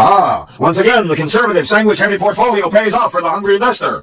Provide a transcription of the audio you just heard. Aha! Once again, the conservative sandwich-heavy portfolio pays off for the hungry investor.